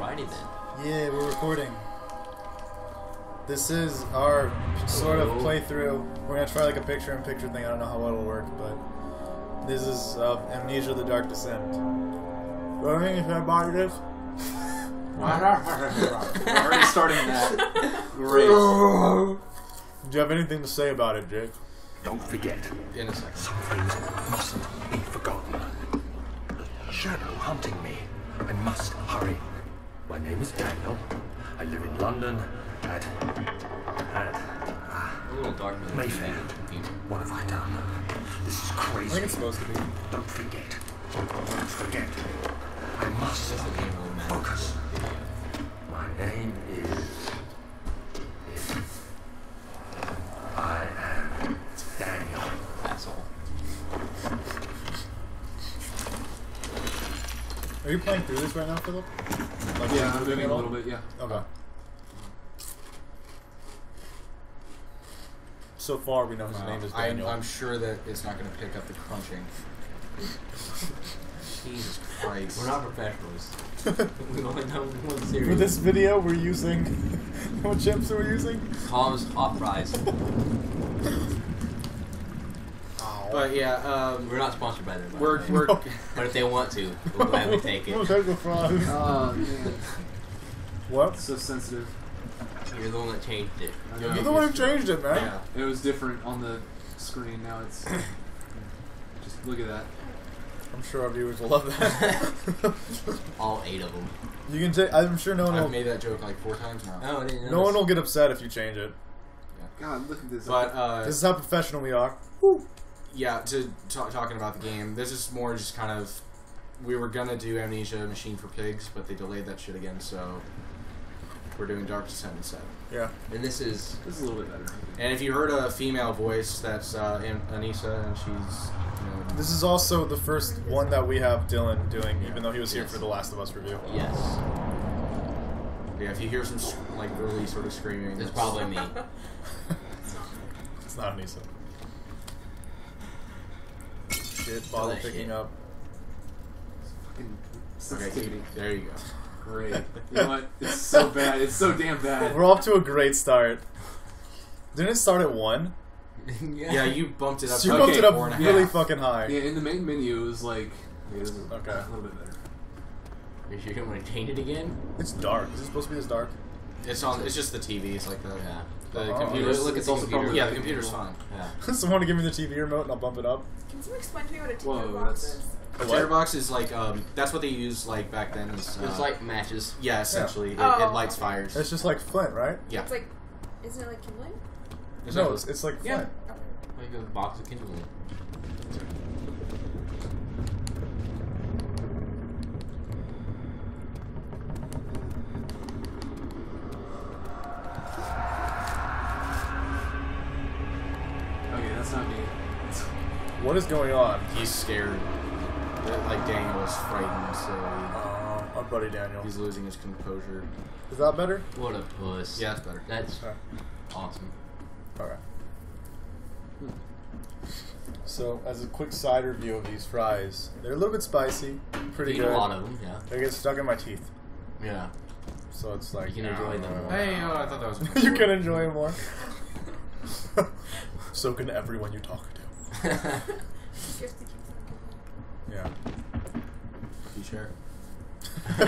Alrighty then. Yeah, we're recording. This is our sort of playthrough. We're gonna try like a picture-in-picture thing. I don't know how well it'll work, but this is Amnesia: The Dark Descent. Learning is that positive? We're already starting that. Great. Do you have anything to say about it, Jake? Don't forget. In a second. Some things mustn't be forgotten. A shadow hunting me. I must hurry. My name is Daniel. I live in London at Mayfair. What have I done? This is crazy. I think it's supposed to be. Don't forget. Don't forget. I must focus. My name is... I am Daniel. That's all. Are you playing through this right now, Philip? Like, yeah, I'm doing it a little bit, yeah. Okay. So far, we know his name is Daniel. I'm sure that it's not going to pick up the crunching. Jesus Christ. We're not professionals. We only know one series. For this video, we're using... What chips are we using? Tom's Hot Fries. But yeah, we're not sponsored by them. We're no. But if they want to, we'll gladly take it. We'll take the fries. Man. What? So sensitive. You're the one that changed it. You're the one who changed it, man. Yeah, it was different on the screen. Now it's just look at that. I'm sure our viewers will love that. All 8 of them. You can take. I'm sure no one. I've made that joke like 4 times now. No, I didn't notice. No one will get upset if you change it. Yeah. God, look at this. But this is how professional we are. Woo. Yeah, talking about the game, this is more just kind of, we were gonna do Amnesia Machine for Pigs, but they delayed that shit again, so we're doing Dark Descent instead. Yeah. And this is a little bit better. And if you heard a female voice, that's Anissa, and she's, you know, this is also the first one that we have Dylan doing, even though he was here for the Last of Us review. Yes. Yeah, if you hear some, like, really sort of screaming, it's probably me. It's not Anissa. Bottle picking up. Okay, there you go. Great. You know what? It's so bad. It's so damn bad. We're off to a great start. Didn't it start at 1? Yeah, you bumped it up. You bumped it up really fucking high. Yeah, in the main menu it was like a little bit better. Are you gonna want to change it again? It's dark. Is it supposed to be this dark? It's on. It's just the TV. It's like that. Yeah. The computer. Look, it's also computer. Yeah, the computer's fine. Yeah. Someone to give me the TV remote and I'll bump it up. Can you explain to me what a tinder box is? A tinder box is like that's what they used like back then. It's like matches. Yeah, essentially, yeah. It lights fires. It's just like Flint, right? Yeah. It's like, isn't it like kindling? No, it's like Flint. Yeah. Like a box of kindling. What is going on? He's scared. Like, Daniel is frightened, so... our buddy Daniel. He's losing his composure. Is that better? What a puss. Yeah, that's better. That's awesome. Alright. So, as a quick side review of these fries, they're a little bit spicy. Pretty good. You eat a lot of them, yeah. They get stuck in my teeth. Yeah. So it's like... You can enjoy them more. Hey, I thought that was... You can enjoy them more. So can everyone you talk to. Yeah. You sure? I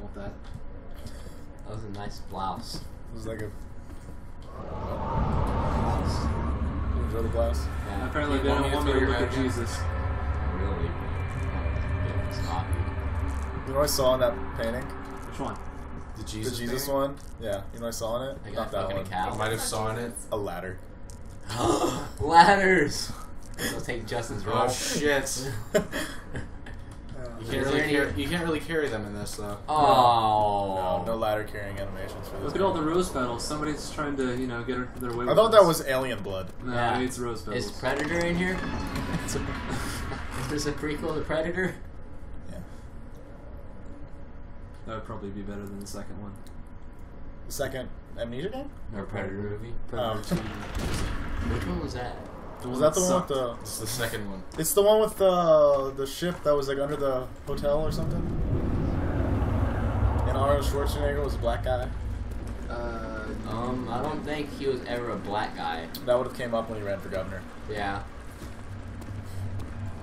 want that. That was a nice blouse. It was like a blouse. You enjoy the blouse? Yeah. Apparently they don't want me to look at Jesus. Really? Yeah, it's not. You know what I saw in that painting? Which one? The Jesus. The Jesus one? Yeah. You know what I saw in it? I got not that one. I might have saw in it a ladder. Ladders! I'll take Justin's role. Oh shit. you can't really carry them in this though. Oh. No ladder carrying animations for this. Look at all the rose petals. Somebody's trying to, you know, get their way. I thought that was alien blood. No, yeah. It's rose petals. Is Predator in here? Is this a prequel to Predator? Yeah. That would probably be better than the second one. The second Amnesia game? No, Predator movie. Predator 2. Which one was that? Was that the one with the... It's the second one. It's the one with the ship that was like under the hotel or something? Arnold Schwarzenegger was a black guy? I don't think he was ever a black guy. That would have came up when he ran for governor. Yeah.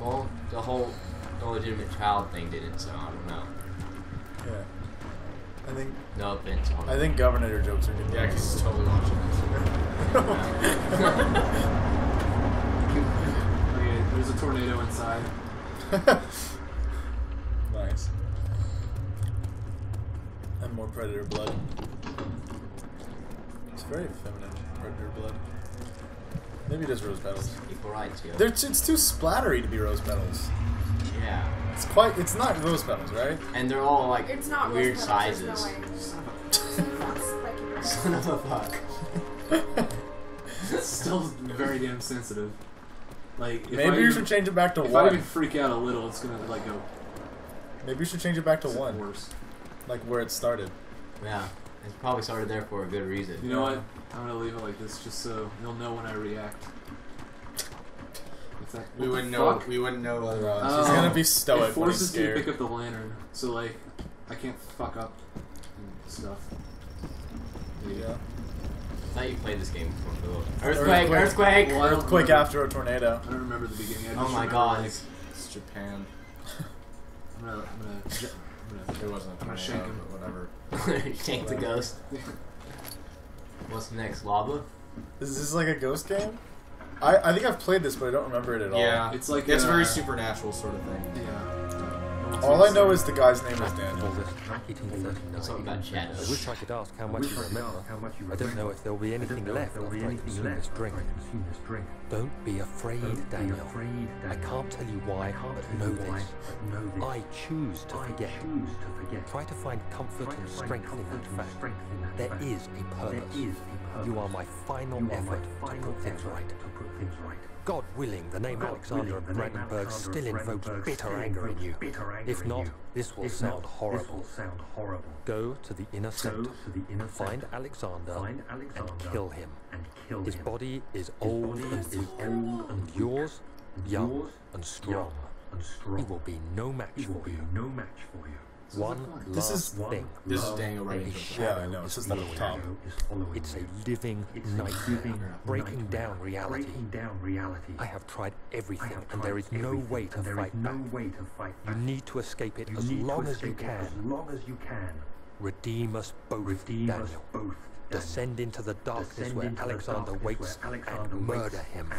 Well, the whole illegitimate child thing didn't, so I don't know. Yeah. I think... No offense. I think governor jokes are good. Yeah, because he's totally watching this. Okay, there's a tornado inside. Nice. And more predator blood. It's very feminine, predator blood. Maybe it is rose petals. Equal rights, yo. It's too splattery to be rose petals. Yeah. It's quite. It's not rose petals, right? And they're all like it's not weird rose sizes. Son of a fuck. It's still very damn sensitive. Like if maybe you should change it back to one. If I even freak out a little, it's gonna like go. Maybe you should change it back to one. Worse. Like where it started. Yeah. It probably started there for a good reason. You know what? I'm gonna leave it like this just so you'll know when I react. What's that? What we wouldn't know whether she's gonna be stoic. It forces you to pick up the lantern, so like I can't fuck up and stuff. There you go. I thought you played this game before. Earthquake! Earthquake! Well, earthquake after a tornado. I don't remember the beginning. I just remember, god! Like, it's Japan. It wasn't a tornado, shank him. But whatever. Shank the ghost. What's next? Lava? Is this like a ghost game? I think I've played this, but I don't remember it at all. Yeah, it's like it's a very supernatural sort of thing. Yeah. All I know is the guy's name is Daniel. Something about shadows. I wish I could ask how much you remember. I don't know if there will be anything left after I consume this drink. Don't be afraid, Daniel. I can't tell you why, but know this. I choose to forget. Try to find comfort and strength in that fact. There is a purpose. You are my final effort to put things right. God willing, the name Alexander of Brandenburg still invokes bitter anger in you. If not, this will sound horrible. Go to the inner center, find Alexander, and kill him. His body is old and weak, and yours, young and strong. He will be no match for you. One last thing. This is Daniel right here. Yeah, I know. This is the top. It's a living nightmare, breaking down reality. I have tried everything, and there is no way to fight back. You need to escape it as long as you can. Redeem us both, Daniel. Descend into the darkness where Alexander waits and murder him.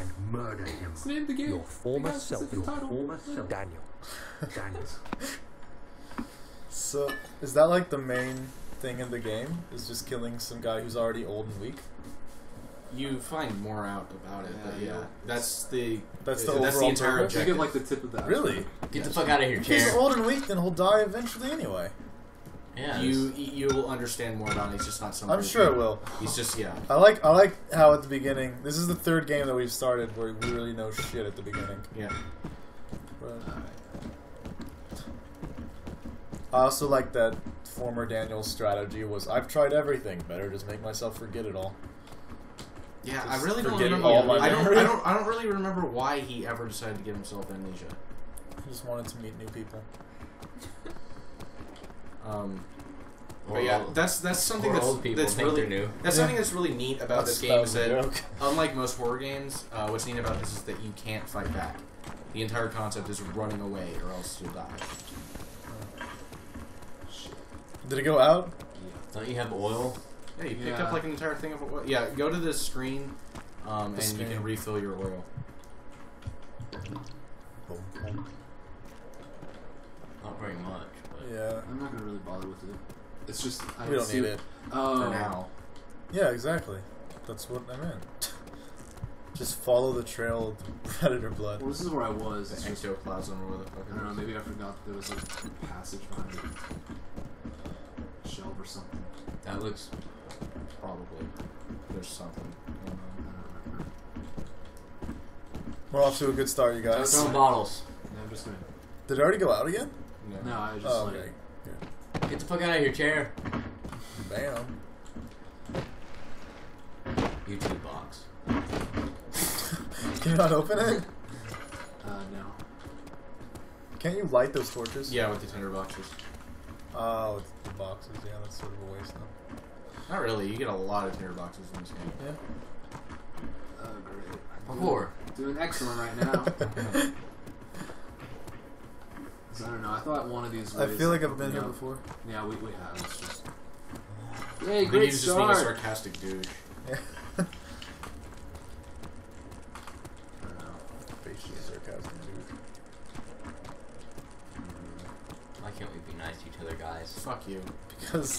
Your former self, Daniel. So, is that like the main thing in the game? Is just killing some guy who's already old and weak? You find more out about it, but yeah. That's the entire objective. You get like the tip of that. Really? Get the fuck out of here, chair. If he's old and weak, then he'll die eventually anyway. Yeah. You'll understand more about it. It's just not something. I'm sure it will. He's just, yeah. I like how at the beginning, this is the third game that we've started where we really know shit at the beginning. Yeah. But, I also like that former Daniel's strategy was, I've tried everything, better just make myself forget it all. Yeah, just I really don't remember. I don't really remember why he ever decided to give himself amnesia. He just wanted to meet new people. But yeah, that's something that's really new. That's something that's really neat about this game is that, unlike most horror games, what's neat about this is that you can't fight back. The entire concept is running away or else you'll die. Did it go out? Yeah. Don't you have oil? Yeah, you picked up like an entire thing of oil. Yeah, go to this screen, and you can refill your oil. Not very much. But yeah, I'm not gonna really bother with it. It's just we don't need it for now. Yeah, exactly. That's what I meant. Just follow the trail of predator blood. Well, this is where I was. The ectoplasm or where the fuck. I don't know. Maybe I forgot that there was like a passage behind it. Shelf or something. That looks probably there's something. We're off to a good start, you guys. Throw bottles. No, I'm just gonna. Did it already go out again? No, I just. Oh, okay. Yeah. Get the fuck out of your chair. Bam. YouTube box. Can you not open it? No. Can't you light those torches? Yeah, with the tinderboxes. Oh, it's the boxes. Yeah, that's sort of a waste though. Not really. You get a lot of terror boxes in this game. Yeah. Oh, great. I'm doing excellent right now. I don't know. I thought one of these. I feel like I've been here before. Yeah, we have. It's just. Hey, great start. Just being a sarcastic douche. Yeah. Why can't we be nice to each other, guys? Fuck you. Because.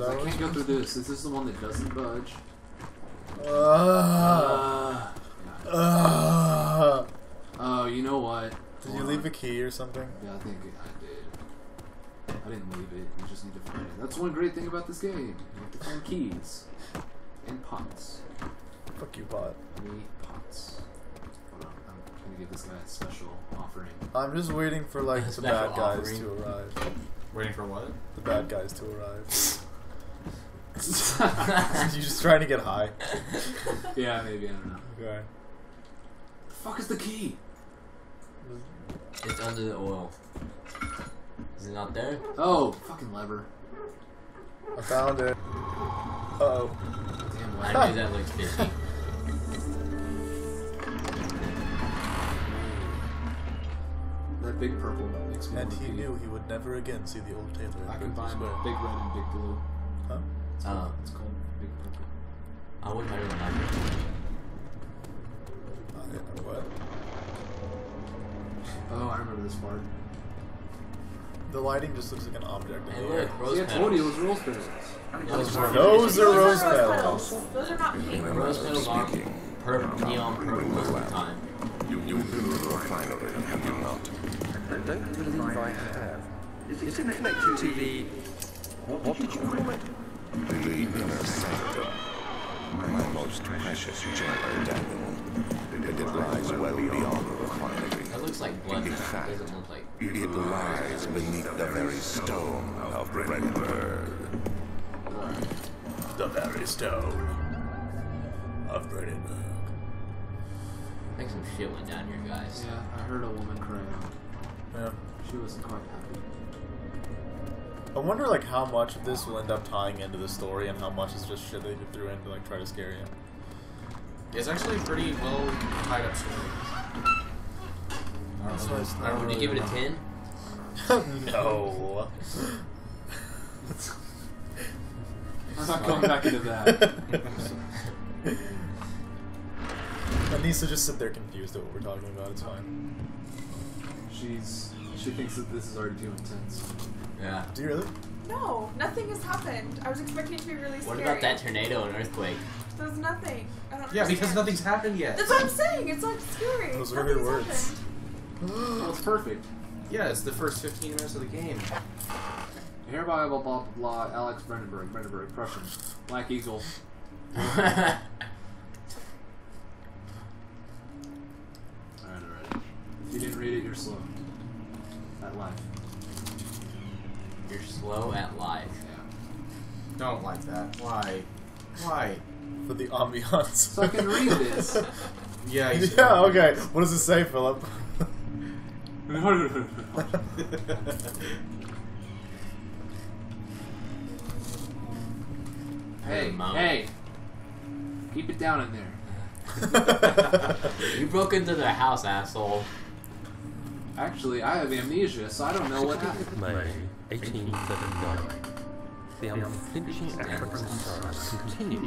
I can't go through this. This is the one that doesn't budge. Oh, you know what? Did you leave a key or something? Yeah, I think I did. I didn't leave it. You just need to find it. That's one great thing about this game. You have to find keys. And pots. Fuck you, pot. I need pots. Hold on. I'm going to give this guy a special offering. I'm just waiting for, like, the bad guys to arrive. Waiting for what? The bad guys to arrive. You're just trying to get high. Yeah, maybe, I don't know. Okay. The fuck is the key? It's under the oil. Is it not there? Oh, fucking lever. I found it. Uh oh. Damn, why did that look fishy? That big purple makes me. And he knew he would never again see the old Taylor. I combined big red and big blue. Huh? It's called Big Purple. I wouldn't really like it. What? Oh, I remember this part. The lighting just looks like an object. Hey, look, rose petals. Yeah, I told you it was rose petals. Those are rose petals. Those are not pink. Rose petals are purple, neon purple most of the time. You finally have you not? I don't believe I have. Is it connected to the... What did you call it? The inner sanctum, my most precious gem diamond. It lies well beyond the refinery. That looks like blood. In fact, it doesn't look like it lies beneath the very stone of Brennanburg. The very stone of Brennanburg. I think some shit went down here, guys. Yeah, I heard a woman cry out. Yeah. She wasn't quite happy. I wonder, like, how much of this will end up tying into the story and how much is just shit they threw in to, like, try to scare you. It's actually a pretty well tied up story. Would you give it a 10? No. I'm not going back into that. I need to just sit there confused at what we're talking about. It's fine. She thinks that this is already too intense. Yeah. Do you really? No, nothing has happened. I was expecting it to be really scary. What about that tornado and earthquake? There's nothing. I don't understand. Because nothing's happened yet. That's what I'm saying. It's not scary. Those are her words. Well, it's perfect. Yeah, it's the first 15 minutes of the game. Hereby, blah, blah, blah, Alex Brandenburg, Prussian, Black Eagle. Alright. If you didn't read it, you're slow. At life. You're slow at life. Yeah. Don't like that. Why? Why? For the ambiance. So I can read this. Yeah. Yeah. Okay. What does it say, Philip? Hey! Keep it down in there. You broke into their house, asshole. Actually, I have amnesia, so I don't know what happened. Maybe. 1879. The unflinching African stars continue to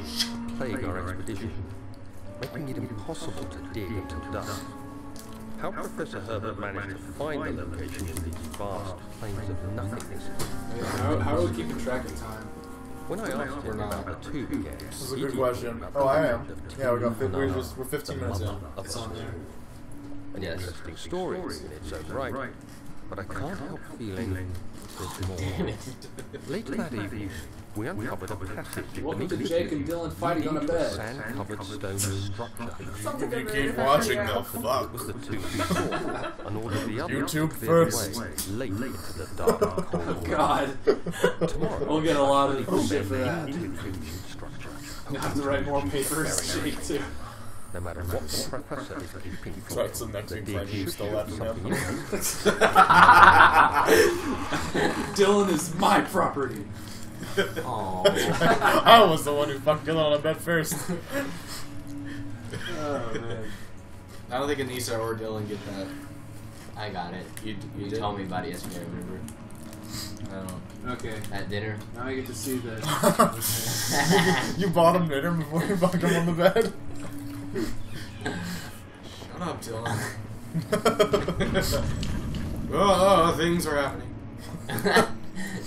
plague our expedition, making it impossible to dig until dusk. How Professor Herbert managed to find the location in these vast plains of nothingness. How are we keeping track of time? When I asked him about the tube gas, this is a good question. Oh, I am. Yeah, we're 15 minutes in. It's on there. An interesting story in its own right, but I can't help feeling. Later that evening, we uncovered a passage. Welcome to Jake and Dylan fighting on a bed. Sand-covered stone structure. If you keep watching, the fuck. Was the two and all of the YouTube first. Late into the dark. Oh God. Tomorrow, we'll get a lot of shit for that. I have to write more papers, Jake, too. No matter what the professor is keeping for so it's the next thing you stole out of him. Dylan is my property. Aww. I was the one who fucked Dylan on a bed first. Oh, man. I don't think Anissa or Dylan get that. I got it. You told me about it yesterday, remember? I don't. Okay. At dinner. Now I get to see that. You bought him dinner before you fucked him on the bed? Shut up, Dylan. Oh, things are happening.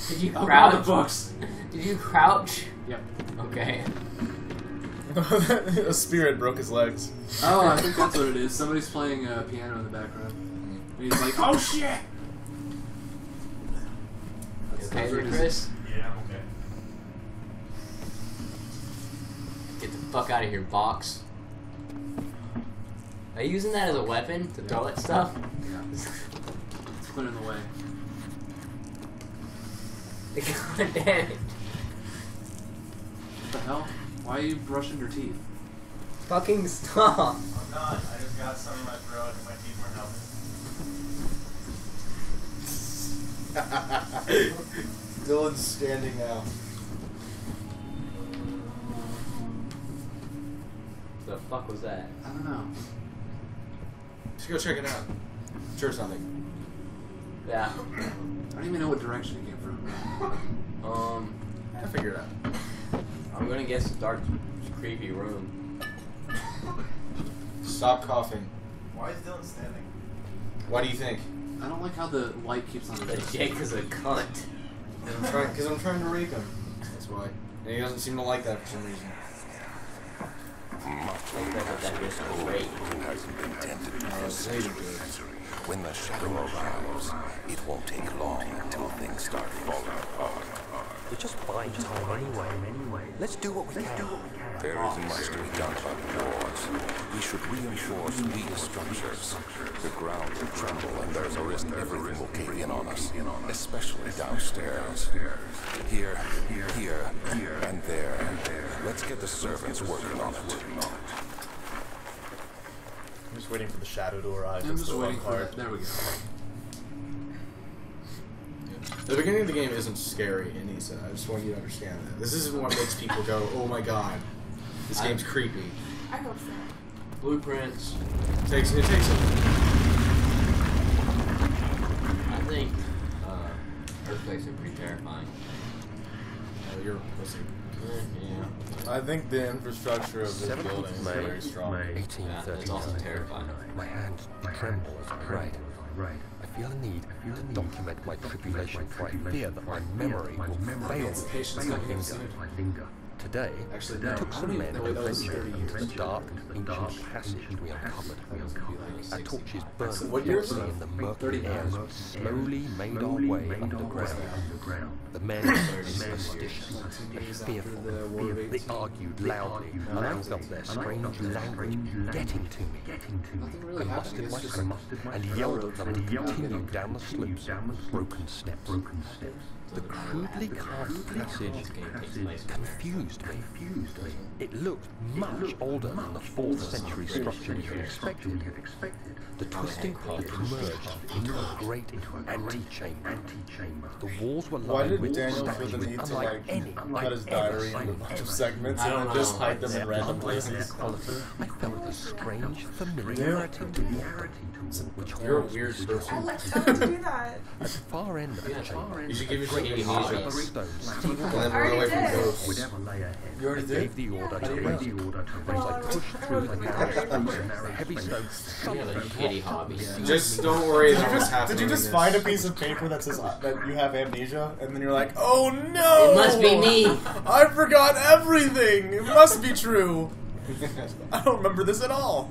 Did you crouch? The books. Did you crouch? Yep. Okay. A spirit broke his legs. Oh, I think that's what it is. Somebody's playing a piano in the background. And he's like, oh shit! Okay, Chris? Yeah, I'm okay. Get the fuck out of here, box. Are you using that as a weapon to throw at stuff? Yeah. Let's put it in the way. God damn it. What the hell? Why are you brushing your teeth? Fucking stop! I'm not. I just got some in my throat and my teeth weren't helping. Dylan's standing now. The fuck was that? I don't know. Just go check it out. I'm sure something. Yeah. I don't even know what direction it came from. I figured it out. I'm gonna guess a dark, creepy room. Stop coughing. Why is Dylan standing? Why do you think? I don't like how the light keeps on. The Jake is a cunt. Because I'm trying to rake him. That's why. And he doesn't seem to like that for some reason. When the shadow arrives, it won't take long until things start falling apart. We're just buying time anyway. Let's do what we can. There isn't much to be done about the wars. We should reinforce weak structures. The ground will tremble and there's a risk everything will cave in on us, especially downstairs. Here, and there. Let's get the servants working on it. I'm just waiting for the shadow to arrive. I'm just waiting for it. There we go. The beginning of the game isn't scary, Anissa. I just want you to understand that. This isn't what makes people go, oh my god, this game's creepy. I hope so. Blueprints. It takes a... I think earthquakes are pretty terrifying. Oh, you're listening. Yeah. I think the infrastructure of this building is very strong. It's also terrifying. My hands tremble as I write. I feel a need to document my tribulation, for I fear that my memory will fail Today, I took some men on an adventure into the dark, ancient passage we uncovered. Our torches burned gently in the murky air as we slowly made our way underground. The men were superstitious and fearful. They argued loudly, and I felt their strange language getting to me. I mustered my strength and yelled at them to continue down the slopes, broken steps. The crudely carved passage confused me. It looked much older than the 4th century structure you expected. The twisting path emerged into a great antechamber. The walls were lined with statues unlike any I'd ever seen. I don't know. Just hide them in random places. I felt a strange familiarity to water, which I like someone to do that. At the far end of the chamber, I gave the order to I pushed through the heavy stones. Just don't worry. Did you just find a piece of paper that says that you have amnesia, and then you're like, oh no! It must be me. I forgot everything. It must be true. I don't remember this at all.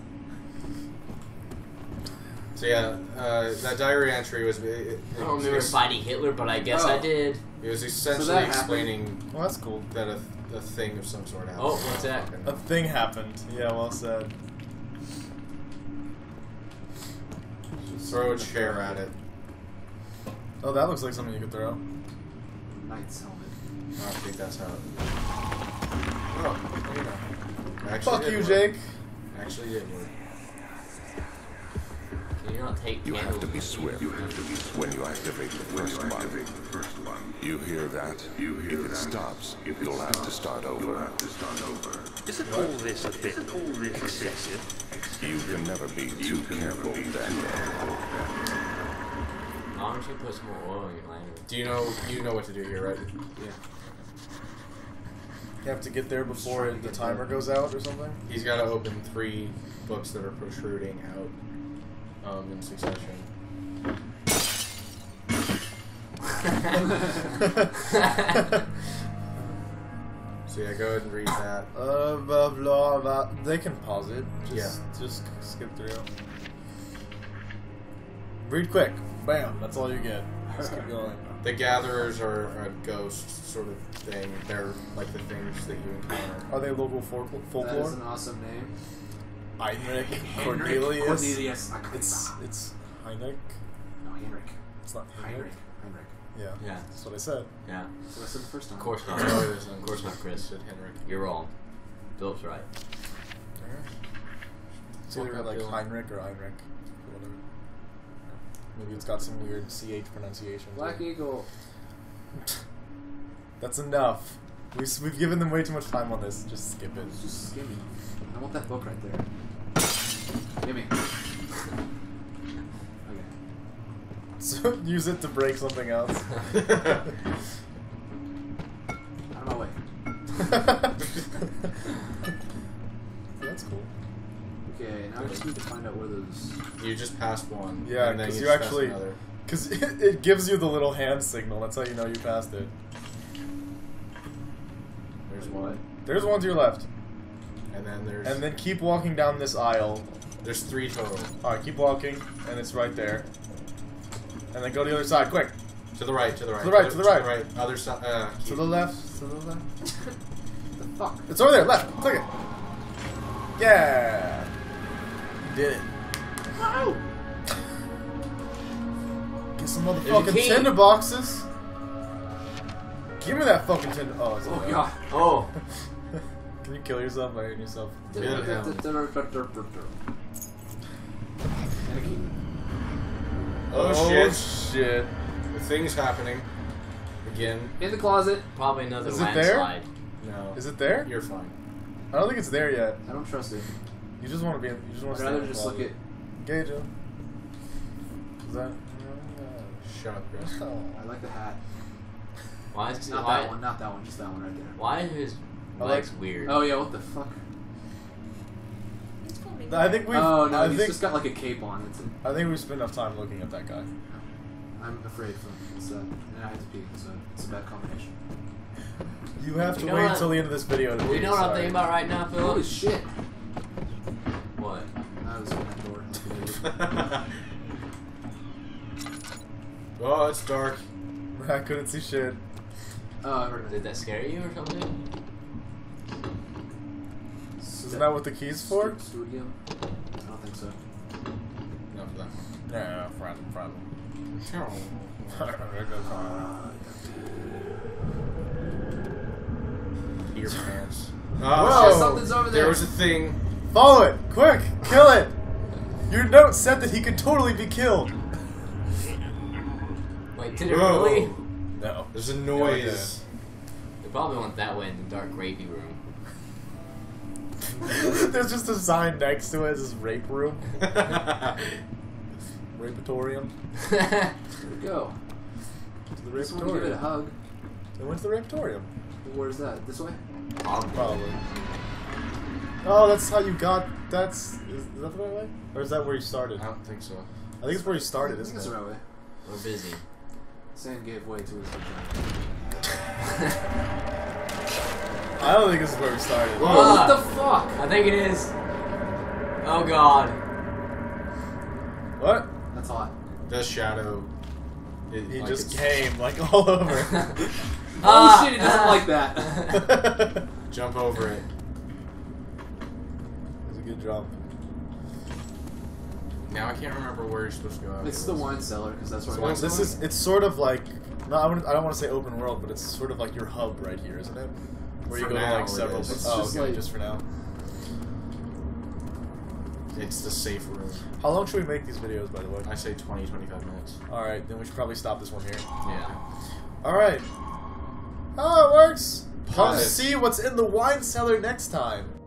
So yeah, that diary entry was... I don't remember fighting Hitler, but I guess I did. It was essentially explaining... Well, that's cool. That a thing of some sort happened. Oh, what's that? A thing happened. Yeah, well said. Throw a chair at it. Oh, that looks like something you could throw. Knight's helmet. I don't think that's how it... Oh, there you go. Fuck you, Jake! Actually, it would. Can you not take you have to be swift. You have to be swift when you activate the first one. You hear that? You hear if that? It stops, if it you'll stops, have to start over. Isn't all this a bit excessive? You can never be too careful, Daniel. Why don't you put some more oil in your lantern? Do you know what to do here, right? Yeah. You have to get there before the timer goes out or something? He's got to open 3 books that are protruding out in succession. So yeah, go ahead and read that. Blah, blah, blah. They can pause it. Just skip through. Read quick. Bam. That's all you get. Just keep going. The gatherers are a ghost sort of thing. They're like the things that you encounter. Are they local folklore? That is an awesome name. Heinrich Cornelius. It's Heinrich. No, Heinrich. It's not Heinrich. Heinrich. Yeah. That's what I said. Yeah. That's what I said the first time. Of course not. Of course not, Chris. Said Heinrich. You're wrong. Philip's right. It's either like Heinrich or Heinrich. Whatever. Maybe it's got some weird CH pronunciation. Black Eagle. That's enough. We've given them way too much time on this. Just skip it. Just skip it. I want that book right there. Give me. Okay. So use it to break something else. I'm away. That's cool. Okay, now I just need to find out where those... You just passed one. Yeah, because you actually... Because it gives you the little hand signal. That's how you know you passed it. There's one. There's one to your left. And then there's... And then keep walking down this aisle. There's 3 total. Alright, keep walking, and it's right there. And then go to the other side, quick! To the right, to the right. To the right, to the right. To the right. Other side, to the left, to the left. What the fuck? It's over there, left! Click it! Yeah! Did it. Wow. Get some motherfucking tinder boxes. Give me that fucking tinder. Oh, it's okay. God. Oh. Can you kill yourself by hitting yourself? Oh shit. Shit. The thing's happening. Again. In the closet. Probably another landslide. No. Is it there? You're fine. I don't think it's there yet. I don't trust it. You just want to be. You just want to. I'd rather just look at. Gage. Is that? Shut up, Chris. Oh. I like the hat. Why is not that one? Not that one. Just that one right there. Why is his legs weird? Oh yeah, what the fuck? I think we. Oh no, he's just got like a cape on. I think we spent enough time looking at that guy. I'm afraid for him. And I have to pee. So it's a bad combination. You have to wait until the end of this video. You know what I'm thinking about right now, Phil? Holy shit. What? I was on that door. Oh, it's dark. I couldn't see shit. Did that scare you or something? Isn't that what the key's for? Studio? I don't think so. No, for that. Yeah, problem. Your pants. Whoa! Something's over there. There was a thing. Follow it! Quick! Kill it! Your note said that he could totally be killed. Wait, did it really? No. There's a noise. They probably went that way in the dark rapey room. There's just a sign next to it that says rape room. Rapatorium. There we go. To the rapatorium. Give it a hug. They went to the rapatorium. Where's that? This way? Probably. Oh, that's how you got. Is that the right way? Or is that where you started? I don't think so. I think it's where you started, isn't it? That's the right way. We're busy. Sam gave way to his vagina. I don't think this is where we started. Whoa. Whoa, what the fuck? I think it is. Oh god. What? That's hot. The shadow. He like just came like all over. Oh shit, he doesn't like that. Jump over it. Good job. Now I can't remember where you're supposed to go. It's the wine cellar because that's where. This is. It's sort of like. No, I don't want to say open world, but it's sort of like your hub right here, isn't it? Where you go to like several. Oh, okay, just for now. It's the safe room. How long should we make these videos, by the way? I say 20, 25 minutes. Alright, then we should probably stop this one here. Yeah. Alright. Oh, it works! Come see what's in the wine cellar next time.